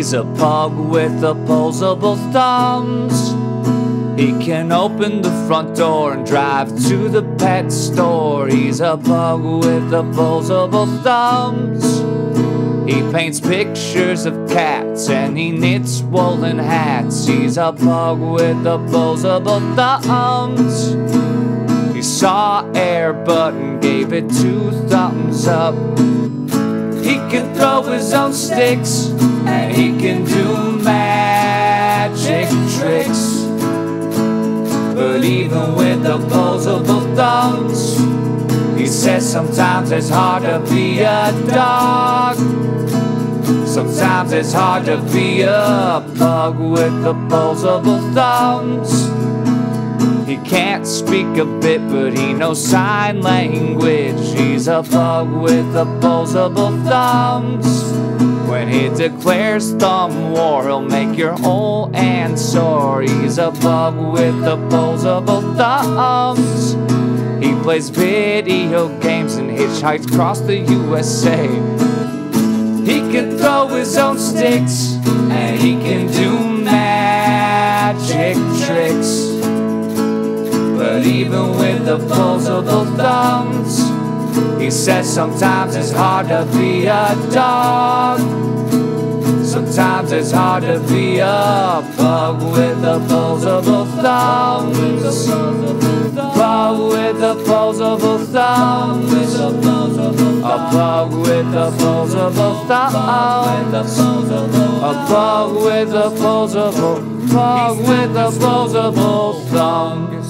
He's a pug with opposable thumbs. He can open the front door and drive to the pet store. He's a pug with opposable thumbs. He paints pictures of cats and he knits woolen hats. He's a pug with opposable thumbs. He saw Air Bud and gave it 2 thumbs up. He can throw his own sticks and he can do magic tricks. But even with opposable thumbs, he says sometimes it's hard to be a dog. Sometimes it's hard to be a pug with opposable thumbs. He can't speak a bit, but he knows sign language. He's a pug with opposable thumbs. When he declares thumb war, he'll make your whole hand sore. He's a pug with opposable thumbs. He plays video games and hitchhikes across the USA. He can throw his own sticks and he can do magic tricks. But even with opposable thumbs, he says sometimes it's hard to be a dog. Sometimes it's hard to be a pug with opposable thumbs. Pug with opposable thumbs. A pug with opposable thumbs. A pug with opposable thumbs.